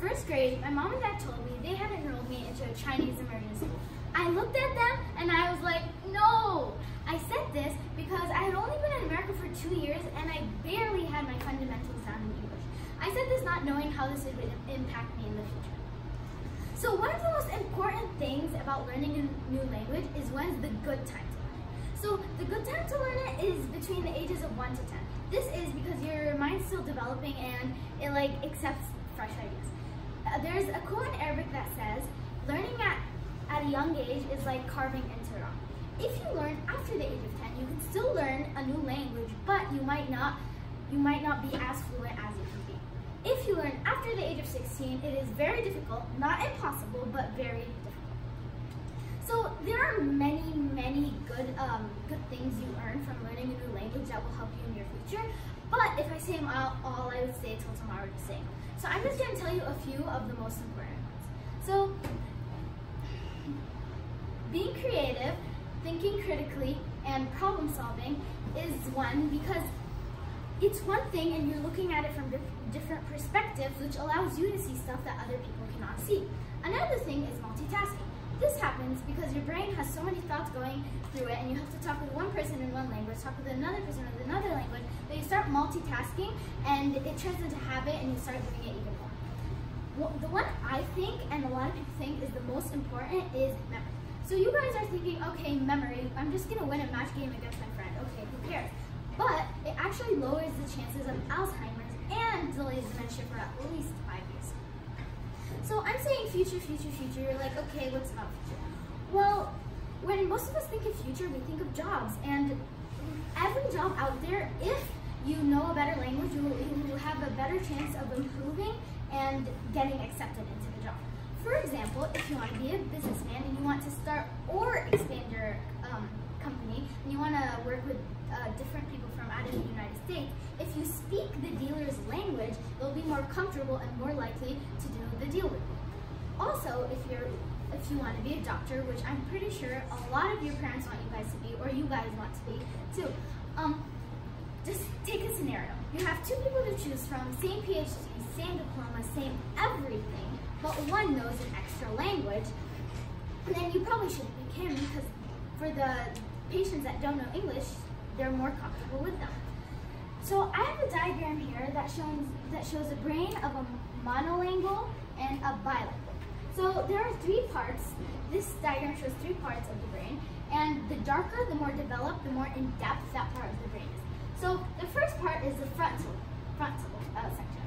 first grade, my mom and dad told me they had enrolled me into a Chinese immersion school. I looked at them and I was like, no! I said this because I had only been in America for 2 years and I barely had my fundamentals down in English. I said this not knowing how this would impact me in the future. So one of the most important things about learning a new language is when's the good time to learn it. So the good time to learn it is between the ages of 1 to 10. This is because your mind's still developing and it accepts fresh ideas. There's a quote in Arabic that says, learning at a young age is like carving into rock. If you learn after the age of 10, you can still learn a new language, but you might not be as fluent as you can be. If you learn after the age of 16, it is very difficult, not impossible, but very difficult. So there are many good things you earn from learning a new language that will help you in your future. But if I say them out, all I would say till tomorrow to sing. So I'm just going to tell you a few of the most important ones. So being creative, thinking critically, and problem solving is one, because it's one thing and you're looking at it from different perspectives, which allows you to see stuff that other people cannot see. Another thing is multitasking. This happens because your brain has so many thoughts going through it and you have to talk with one person in one language, talk with another person in another language, that you start multitasking and it turns into habit and you start doing it even more. The one I think, and a lot of people think, is the most important is memory. So you guys are thinking, okay, memory, I'm just going to win a match game against my friend. Okay, who cares? But it actually lowers the chances of Alzheimer's and delayed dementia for at least 5 years. So I'm saying future. You're like, okay, what's about future? Well, when most of us think of future, we think of jobs. And every job out there, if you know a better language, you have a better chance of improving and getting accepted into the job. For example, if you want to be a businessman and you want to start or expand your company and you want to work with different people from out of the United States, if you speak the dealer's language, you'll be more comfortable and more likely to do the deal with you. Also, if you want to be a doctor, which I'm pretty sure a lot of your parents want you guys to be, or you guys want to be too. Just take a scenario. You have two people to choose from, same PhD, same diploma, same everything, but one knows an extra language, and then you probably shouldn't pick him, because for the patients that don't know English, they're more comfortable with them. So I have a diagram here that shows the brain of a monolingual and a bilingual. So there are three parts. This diagram shows three parts of the brain, and the darker, the more developed, the more in-depth that part of the brain is. So the first part is the frontal section.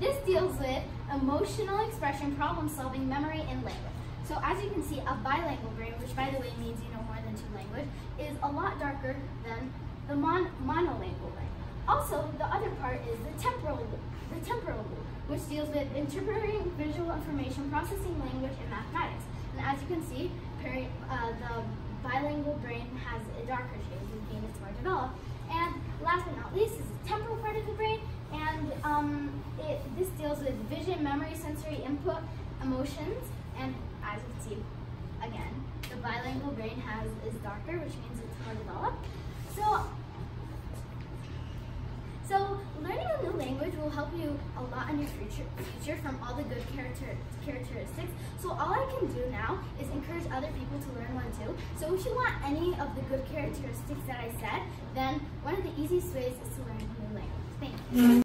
This deals with emotional expression, problem solving, memory, and language. So as you can see, a bilingual brain, which by the way means you know more than two languages, is a lot darker than the monolingual brain. Also, the other part is the temporal lobe, which deals with interpreting visual information, processing language, and mathematics. And as you can see, the bilingual brain has a darker shade, meaning it's more developed. And last but not least is the temporal part of the brain, and this deals with vision, memory, sensory input, emotions, and as you can see, again, the bilingual brain is darker, which means it's more developed. So learning a new language will help you a lot in your future from all the good characteristics. So all I can do now is encourage other people to learn one too. So if you want any of the good characteristics that I said, then one of the easiest ways is to learn a new language. Thank you.